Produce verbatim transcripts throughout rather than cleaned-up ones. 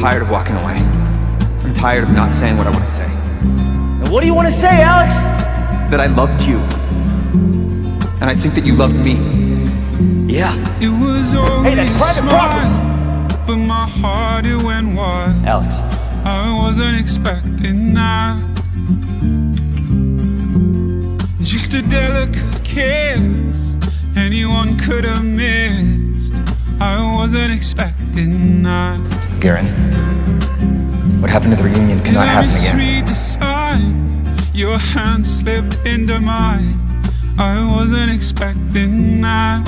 tired of walking away. I'm tired of not saying what I want to say. And what do you want to say, Alex? That I loved you. And I think that you loved me. Yeah. It was hey, that's private property! But my heart, it went wild. Alex. I wasn't expecting that. Just a delicate kiss anyone could have missed. I wasn't expecting that. Guerin, what happened to the reunion cannot happen again. Read the sign, your hand slipped into mine. I wasn't expecting that.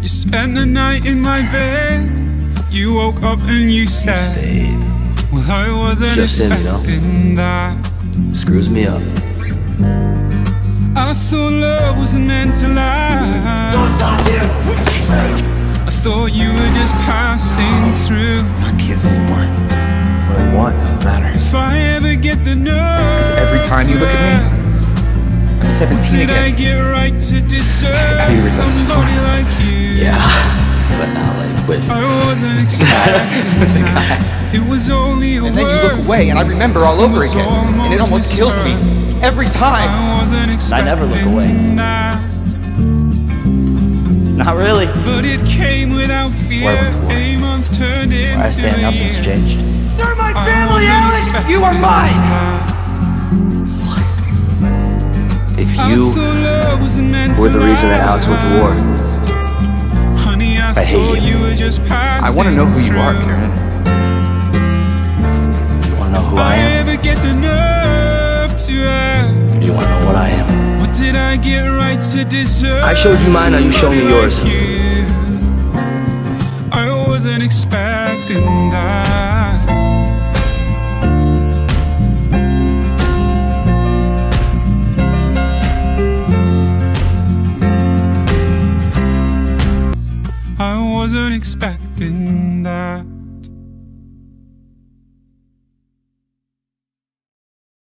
You spent the night in my bed. You woke up and you, you said, stayed. Well, I wasn't just expecting that. Screws me up. I thought love wasn't meant to last. Don't talk to you. I thought you were just passing through. We're not kids anymore. What I want doesn't matter. If I ever get the nerve, because every time you look at me, I'm seventeen again. Did I get right to deserve somebody like you? Yeah, but not like with I wasn't expecting that. It was only a and then you look away, and I remember all over again, and it almost kills me every time. I, I never look away. That. Not really. But it came without fear. Well, I went to war. A month turned into where I stand up, it's changed. You're my family, Alex. You are mine. What? If you were the reason that Alex went to war, honey, I, I hate you. I want to know who you are, Guerin. Who I am. I get the nerve to ask, you want to know what I am? What did I get right to deserve? I showed you mine, now you show me yours. I wasn't expecting that. I wasn't expecting that.